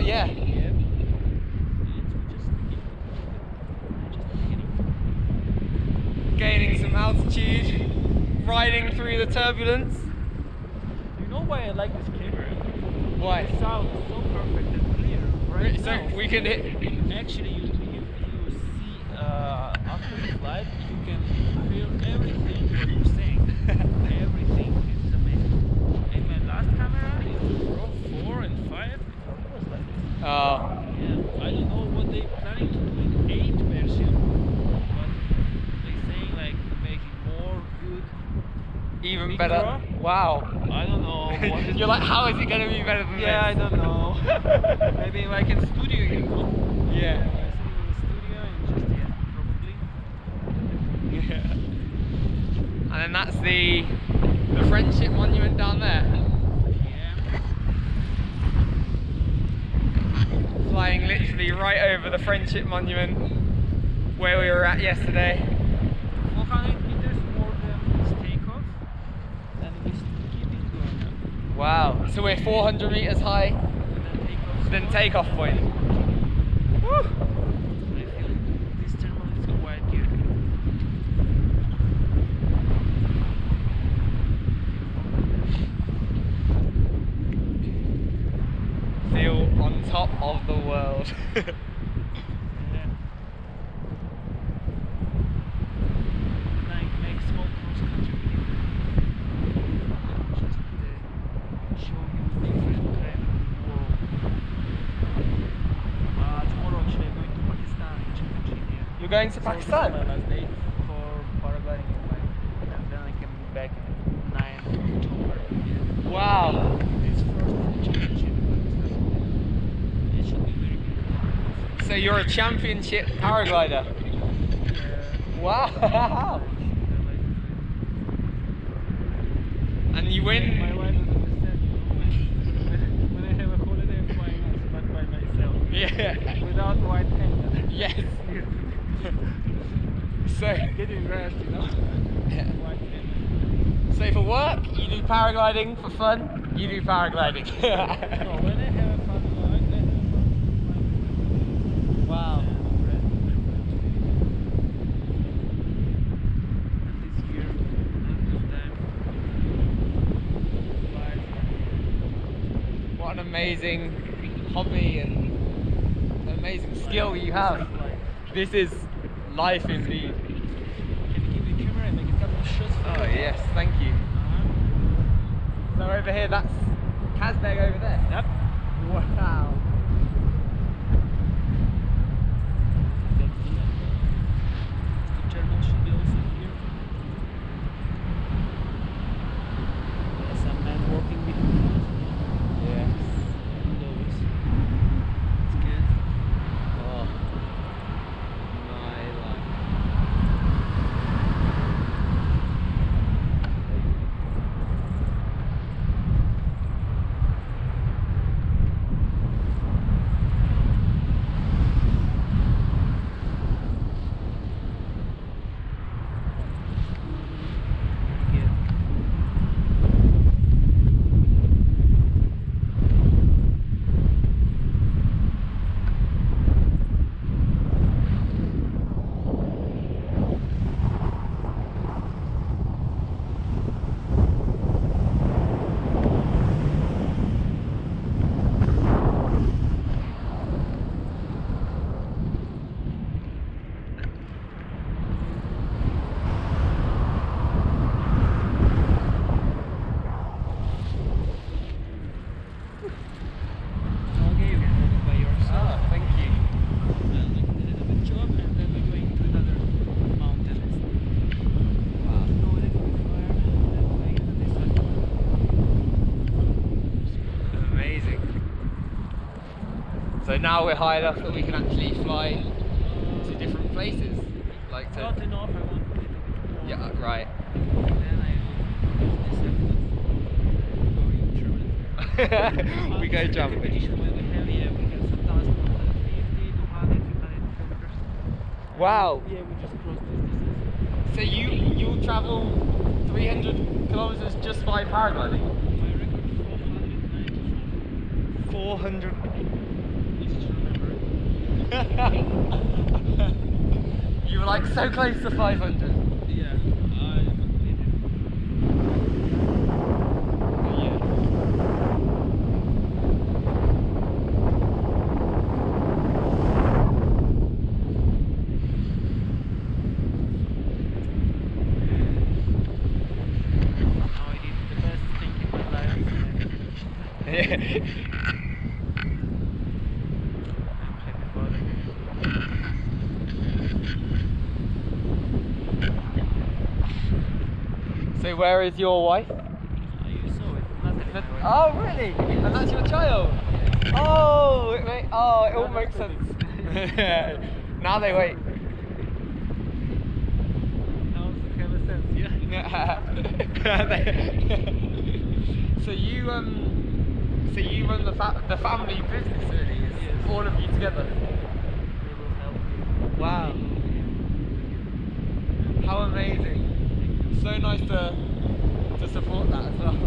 Yeah. Gaining some altitude, riding through the turbulence. You know why I like this camera? Why? The sound is so perfect and clear, right? So now, we can hit. Actually, you see after the flight, you can feel everything that you're saying. Everything is amazing. And my last camera is the Pro 4 and 5. It was like this. Yeah, I don't know what they're planning to do in 8 version, but they're saying like making more good. Even Micro? Better. Wow. I don't know. What is you're like, how is it going to be better than this? Yeah, I don't know. Maybe like in studio, you know? Yeah. Studio and just, yeah, probably. Yeah. And then that's the Friendship Monument down there. Yeah. Flying literally right over the Friendship Monument where we were at yesterday. Wow, so we're 400 meters high, then takeoff point. Woo. I feel this terminal is a wide gear. Feel on top of the world. Going to Pakistan. This is my last day for paragliding in Dubai, and then I can be back in 9th October. Wow. It's first championship in Pakistan. It should be very good. So you're a championship paraglider? Yeah. Wow. And you win? My wife doesn't understand, when I have a holiday, I'm flying us, but by myself. Yeah. Without white helmet. Yes. So getting rest, you know. Yeah. So for work, you do paragliding. For fun, you do paragliding. No, when I have a fun flight, I have fun. Wow. What an amazing hobby and amazing skill you have. This is life indeed. Can you give me the camera and make a couple of shots for you? Oh yes, thank you. So over here, that's Kazbeg over there. Yep. Wow. The terminal should be also here. There's some man working with me. Yes. And those. It's good. Oh. So now we're high enough that we can actually fly to different places. Like to. Not enough, I want a little bit more. Yeah, right. Then we go jumping. Wow. Yeah, we just crossed this distance. So you'll travel 300 kilometers just by paragliding? My record is 494. were like so close to 500. Yeah, I completed a year. Now I did the best thing in my life. Yeah. So where is your wife? You saw it. Natalie. Oh really? And that's your child? Yeah. Oh, it all makes sense. Now they wait. Now it makes sense, yeah. So you run the family business really? Yes. All of you together? They will help. Wow. How amazing. So nice to support that as well. It's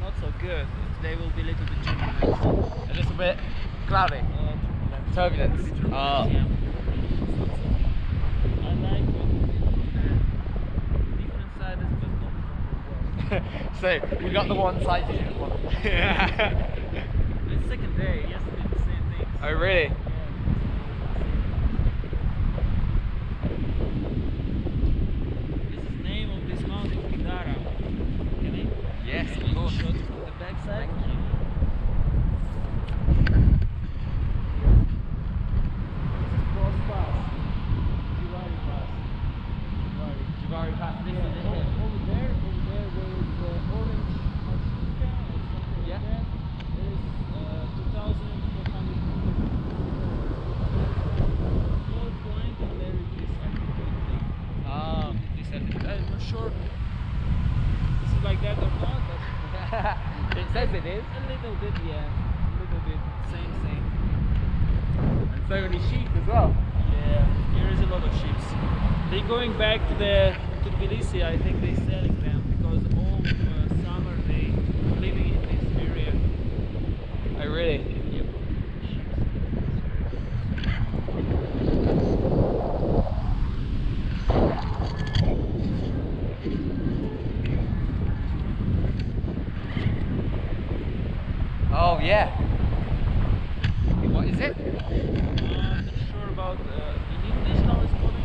not so good. Today will be a little bit turbulent. A little bit cloudy? Turbulence. Yeah. So, we got the one side to do one. It's second day, yesterday the same thing. So oh really? Yeah. This is the name of this mountain, Pidara. Can I? Yes, of course. Shot from the back side. So many sheep as well. Yeah, here is a lot of sheep. They're going back to Tbilisi. I think they're selling them because all summer they are living in this area. Oh really? Yep. Oh yeah. What is it? In English now it's called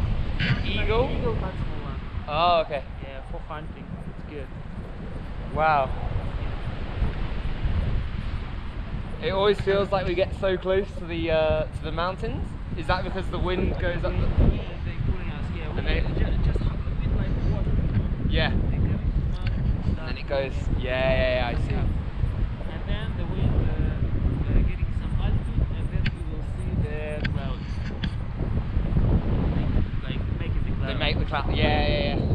eagle? Like eagle, that's the one. Oh, okay. Yeah, for hunting. It's good. Wow. Yeah. It always feels like we get so close to the mountains. Is that because the wind goes up? Yeah, they're pulling us. Yeah, and they just have a bit like water. Yeah. And then it goes. Yeah, I see. And then the wind getting some altitude, and then we will see the clouds. They make the clap, yeah.